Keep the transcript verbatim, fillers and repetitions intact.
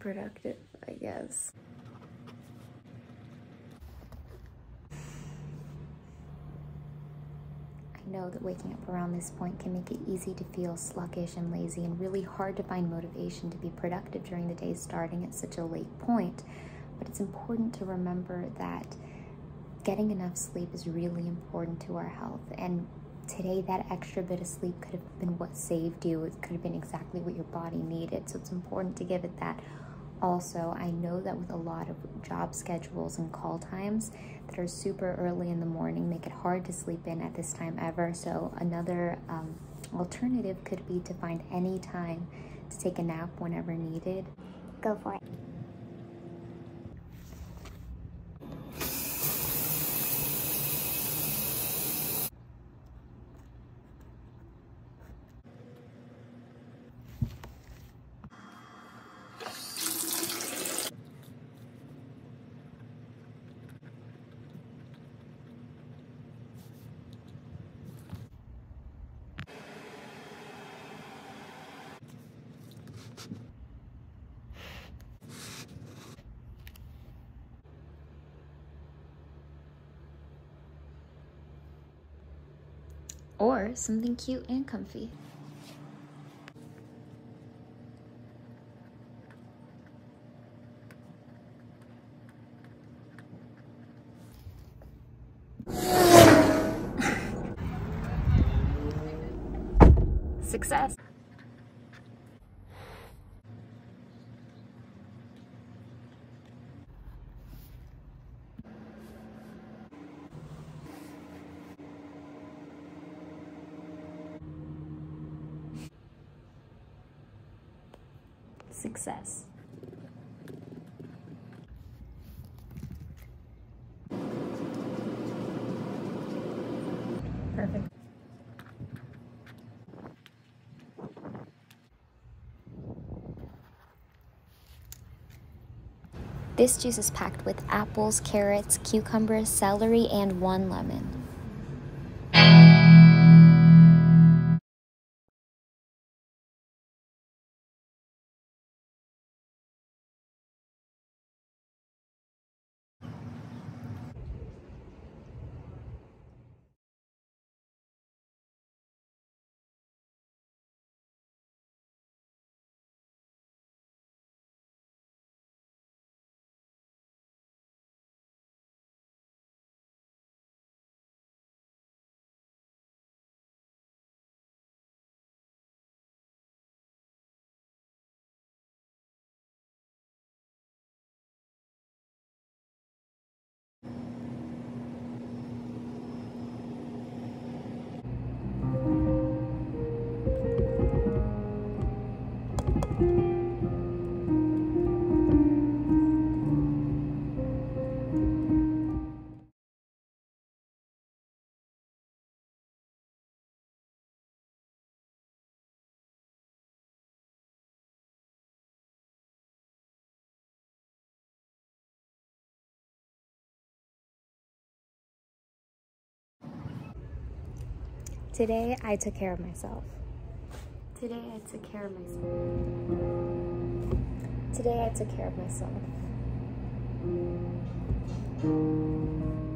productive, I guess. I know that waking up around this point can make it easy to feel sluggish and lazy and really hard to find motivation to be productive during the day starting at such a late point, but it's important to remember that getting enough sleep is really important to our health, and today that extra bit of sleep could have been what saved you. It could have been exactly what your body needed, so it's important to give it that. Also, I know that with a lot of job schedules and call times that are super early in the morning make it hard to sleep in at this time ever, so another um, alternative could be to find any time to take a nap whenever needed. Go for it. Or something cute and comfy. Success! Success. Perfect. This juice is packed with apples, carrots, cucumbers, celery, and one lemon. Today, I took care of myself. Today, I took care of myself. Today, I took care of myself.